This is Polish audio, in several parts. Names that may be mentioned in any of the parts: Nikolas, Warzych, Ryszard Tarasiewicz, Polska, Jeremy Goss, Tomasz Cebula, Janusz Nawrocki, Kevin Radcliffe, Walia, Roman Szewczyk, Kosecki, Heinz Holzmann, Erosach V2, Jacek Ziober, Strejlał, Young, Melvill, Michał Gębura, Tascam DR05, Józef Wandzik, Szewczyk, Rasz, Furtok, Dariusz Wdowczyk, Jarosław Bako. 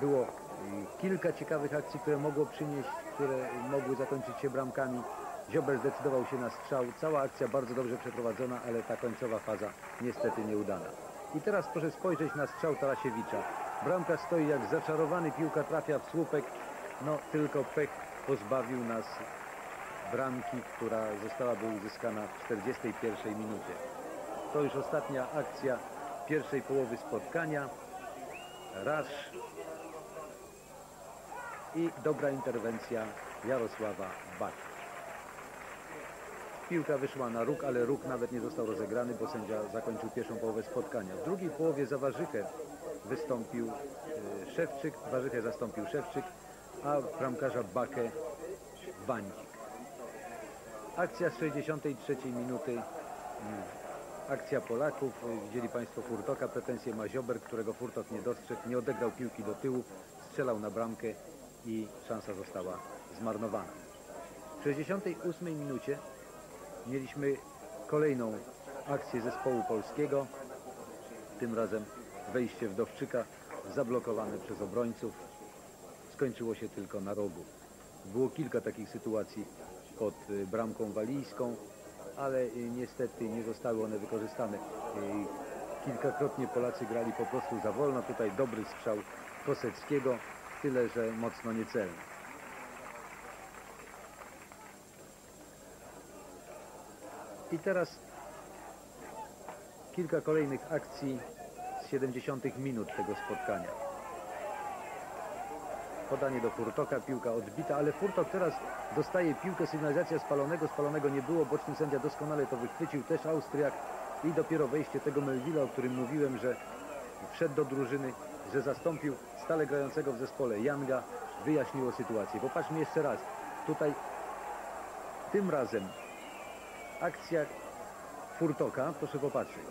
było kilka ciekawych akcji, które mogło przynieść, które mogły zakończyć się bramkami. Ziober zdecydował się na strzał. Cała akcja bardzo dobrze przeprowadzona, ale ta końcowa faza niestety nieudana. I teraz proszę spojrzeć na strzał Tarasiewicza. Bramka stoi jak zaczarowany, piłka trafia w słupek. No tylko pech pozbawił nas bramki, która zostałaby uzyskana w 41 minucie. To już ostatnia akcja pierwszej połowy spotkania. Rasz i dobra interwencja Jarosława Bako. Piłka wyszła na róg, ale róg nawet nie został rozegrany, bo sędzia zakończył pierwszą połowę spotkania. W drugiej połowie za Warzychę wystąpił Szewczyk, Warzychę zastąpił Szewczyk, a bramkarza Bakę Wandzik. Akcja z 63 minuty, akcja Polaków. Widzieli Państwo Furtoka, pretensje ma Ziober, którego Furtok nie dostrzegł, nie odegrał piłki do tyłu, strzelał na bramkę i szansa została zmarnowana. W 68 minucie mieliśmy kolejną akcję zespołu polskiego, tym razem wejście Wdowczyka zablokowane przez obrońców. Skończyło się tylko na rogu. Było kilka takich sytuacji pod bramką walijską, ale niestety nie zostały one wykorzystane. Kilkakrotnie Polacy grali po prostu za wolno. Tutaj dobry strzał Koseckiego, tyle że mocno niecelny. I teraz kilka kolejnych akcji z 70 minut tego spotkania. Podanie do Furtoka, piłka odbita, ale Furtok teraz dostaje piłkę, sygnalizacja spalonego. Spalonego nie było, boczny sędzia doskonale to wychwycił, też Austriak. I dopiero wejście tego Melvilla, o którym mówiłem, że wszedł do drużyny, że zastąpił stale grającego w zespole Younga, wyjaśniło sytuację. Popatrzmy jeszcze raz. Tutaj tym razem akcja Furtoka, proszę popatrzeć.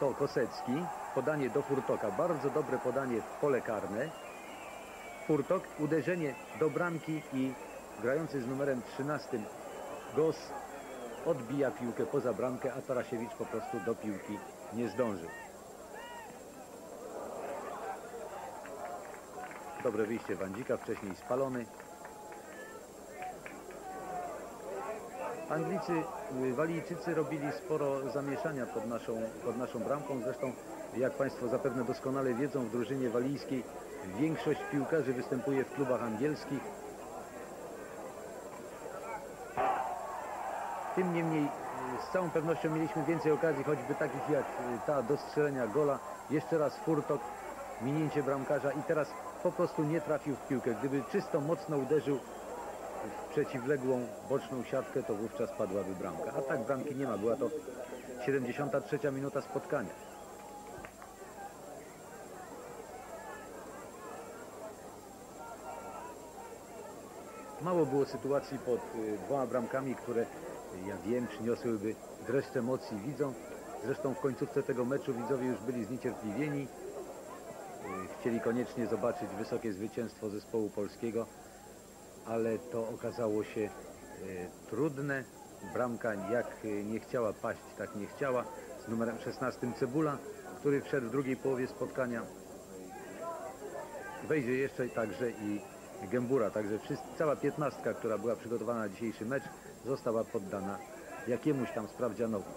To Kosecki, podanie do Furtoka, bardzo dobre podanie w pole karne. Furtok, uderzenie do bramki i grający z numerem 13 Goss odbija piłkę poza bramkę, a Tarasiewicz po prostu do piłki nie zdążył. Dobre wyjście Wandzika, wcześniej spalony. Anglicy, Walijczycy robili sporo zamieszania pod naszą bramką. Zresztą, jak Państwo zapewne doskonale wiedzą, w drużynie walijskiej większość piłkarzy występuje w klubach angielskich. Tym niemniej z całą pewnością mieliśmy więcej okazji, choćby takich jak ta do strzelenia gola. Jeszcze raz Furtok, minięcie bramkarza i teraz po prostu nie trafił w piłkę. Gdyby czysto mocno uderzył w przeciwległą boczną siatkę, to wówczas padłaby bramka. A tak bramki nie ma. Była to 73 minuta spotkania. Mało było sytuacji pod dwoma bramkami, które, ja wiem, przyniosłyby dreszcz emocji widzom. Zresztą w końcówce tego meczu widzowie już byli zniecierpliwieni. Chcieli koniecznie zobaczyć wysokie zwycięstwo zespołu polskiego, ale to okazało się trudne. Bramka jak nie chciała paść, tak nie chciała. Z numerem 16 Cebula, który wszedł w drugiej połowie spotkania. Wejdzie jeszcze także i Gębura. Także cała 15, która była przygotowana na dzisiejszy mecz, została poddana jakiemuś tam sprawdzianowi.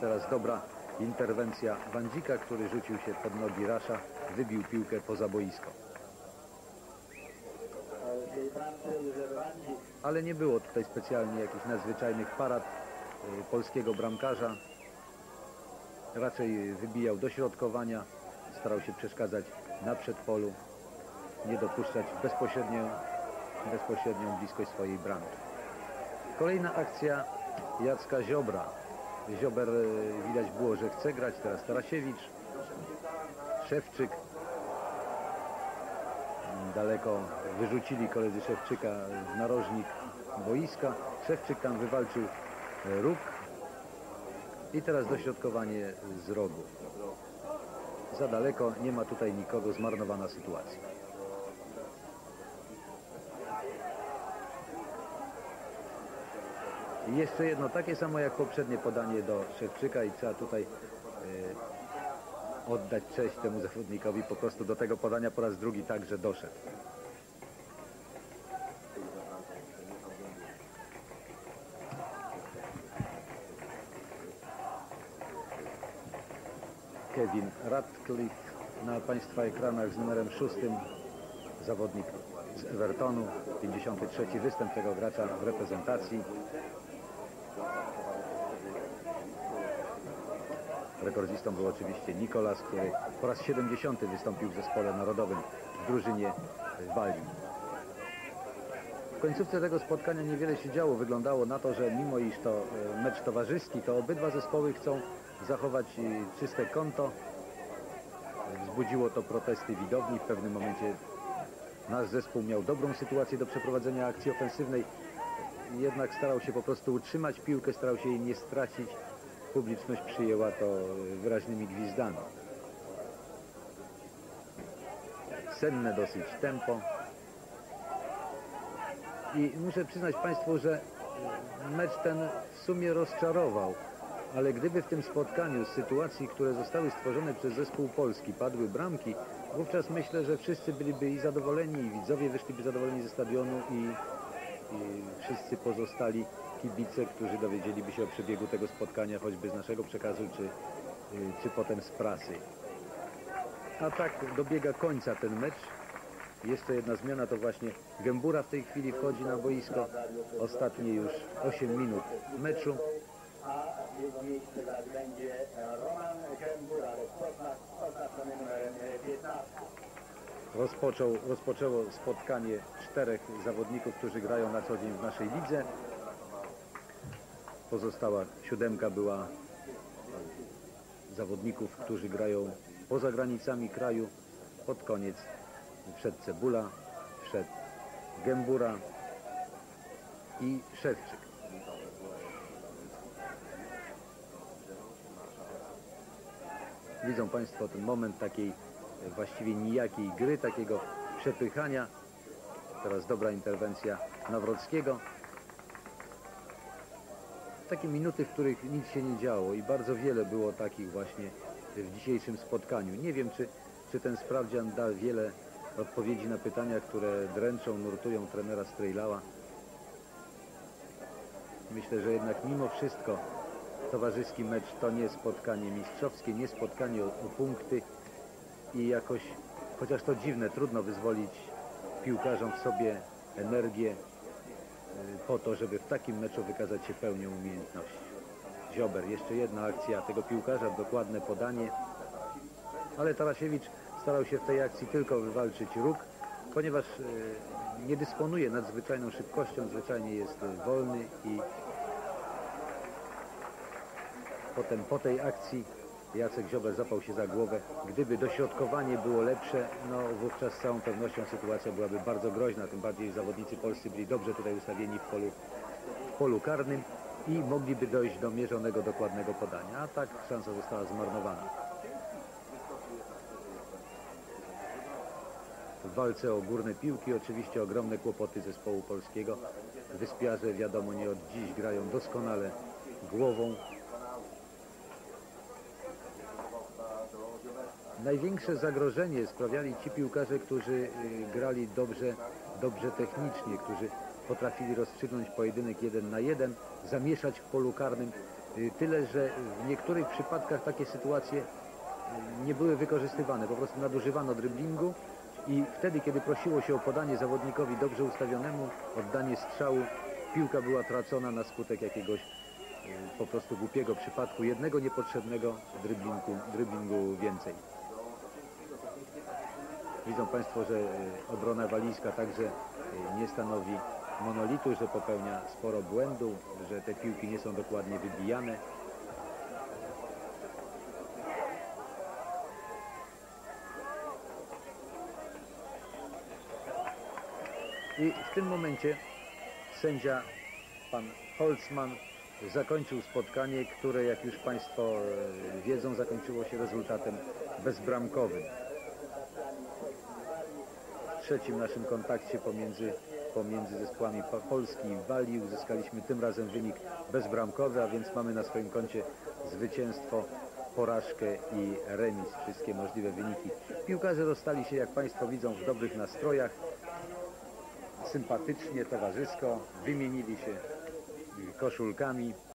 Teraz dobra interwencja Wandzika, który rzucił się pod nogi Rasza, wybił piłkę poza boisko. Ale nie było tutaj specjalnie jakichś nadzwyczajnych parad polskiego bramkarza. Raczej wybijał dośrodkowania, starał się przeszkadzać na przedpolu, nie dopuszczać bezpośrednią bliskość swojej bramki. Kolejna akcja Jacka Ziobra. Ziober, widać było, że chce grać, teraz Tarasiewicz, Szewczyk. Daleko wyrzucili koledzy Szewczyka w narożnik boiska. Szewczyk tam wywalczył róg i teraz dośrodkowanie z rogu. Za daleko, nie ma tutaj nikogo, zmarnowana sytuacja. Jeszcze jedno, takie samo jak poprzednie podanie do Szewczyka i trzeba tutaj oddać cześć temu zawodnikowi, po prostu do tego podania po raz drugi także doszedł. Kevin Radcliffe na Państwa ekranach z numerem 6, zawodnik z Evertonu, 53. występ tego gracza w reprezentacji. Rekordzistą był oczywiście Nikolas, który po raz 70. wystąpił w zespole narodowym w drużynie Walii. W końcówce tego spotkania niewiele się działo. Wyglądało na to, że mimo iż to mecz towarzyski, to obydwa zespoły chcą zachować czyste konto. Wzbudziło to protesty widowni. W pewnym momencie nasz zespół miał dobrą sytuację do przeprowadzenia akcji ofensywnej, jednak starał się po prostu utrzymać piłkę, starał się jej nie stracić. Publiczność przyjęła to wyraźnymi gwizdami. Senne dosyć tempo. I muszę przyznać Państwu, że mecz ten w sumie rozczarował. Ale gdyby w tym spotkaniu z sytuacji, które zostały stworzone przez zespół Polski, padły bramki, wówczas myślę, że wszyscy byliby i zadowoleni, i widzowie wyszliby zadowoleni ze stadionu, i wszyscy pozostali kibice, którzy dowiedzieliby się o przebiegu tego spotkania, choćby z naszego przekazu, czy potem z prasy. A tak dobiega końca ten mecz. Jeszcze jedna zmiana, to właśnie Gębura w tej chwili wchodzi na boisko. Ostatnie już 8 minut meczu. Jego miejsce teraz będzie Roman Gębura, oznaczony numerem 15. Rozpoczęło spotkanie 4 zawodników, którzy grają na co dzień w naszej lidze. Pozostała 7 była zawodników, którzy grają poza granicami kraju. Pod koniec wszedł Cebula, wszedł Gębura i Szewczyk. Widzą Państwo ten moment takiej właściwie nijakiej gry, takiego przepychania. Teraz dobra interwencja Nawrockiego. Takie minuty, w których nic się nie działo i bardzo wiele było takich właśnie w dzisiejszym spotkaniu. Nie wiem, czy ten sprawdzian da wiele odpowiedzi na pytania, które dręczą, nurtują trenera Strejlała. Myślę, że jednak mimo wszystko towarzyski mecz to nie spotkanie mistrzowskie, nie spotkanie o punkty i jakoś, chociaż to dziwne, trudno wyzwolić piłkarzom w sobie energię po to, żeby w takim meczu wykazać się pełnią umiejętności. Ziober, jeszcze jedna akcja tego piłkarza, dokładne podanie, ale Tarasiewicz starał się w tej akcji tylko wywalczyć róg, ponieważ nie dysponuje nadzwyczajną szybkością, zwyczajnie jest wolny i potem po tej akcji Jacek Ziober zapał się za głowę. Gdyby dośrodkowanie było lepsze, no wówczas z całą pewnością sytuacja byłaby bardzo groźna. Tym bardziej zawodnicy polscy byli dobrze tutaj ustawieni w polu karnym i mogliby dojść do mierzonego, dokładnego podania. A tak szansa została zmarnowana. W walce o górne piłki oczywiście ogromne kłopoty zespołu polskiego. Wyspiarze, wiadomo, nie od dziś grają doskonale głową. Największe zagrożenie sprawiali ci piłkarze, którzy grali dobrze technicznie, którzy potrafili rozstrzygnąć pojedynek 1 na 1, zamieszać w polu karnym. Tyle, że w niektórych przypadkach takie sytuacje nie były wykorzystywane. Po prostu nadużywano dryblingu i wtedy, kiedy prosiło się o podanie zawodnikowi dobrze ustawionemu, oddanie strzału, piłka była tracona na skutek jakiegoś po prostu głupiego przypadku, jednego niepotrzebnego dryblingu więcej. Widzą Państwo, że obrona walijska także nie stanowi monolitu, że popełnia sporo błędów, że te piłki nie są dokładnie wybijane. I w tym momencie sędzia, pan Holzmann, zakończył spotkanie, które, jak już Państwo wiedzą, zakończyło się rezultatem bezbramkowym. W trzecim naszym kontakcie pomiędzy pomiędzy zespołami Polski i Walii. Uzyskaliśmy tym razem wynik bezbramkowy, a więc mamy na swoim koncie zwycięstwo, porażkę i remis. Wszystkie możliwe wyniki. Piłkarze rozstali się, jak Państwo widzą, w dobrych nastrojach. Sympatycznie, towarzysko. Wymienili się koszulkami.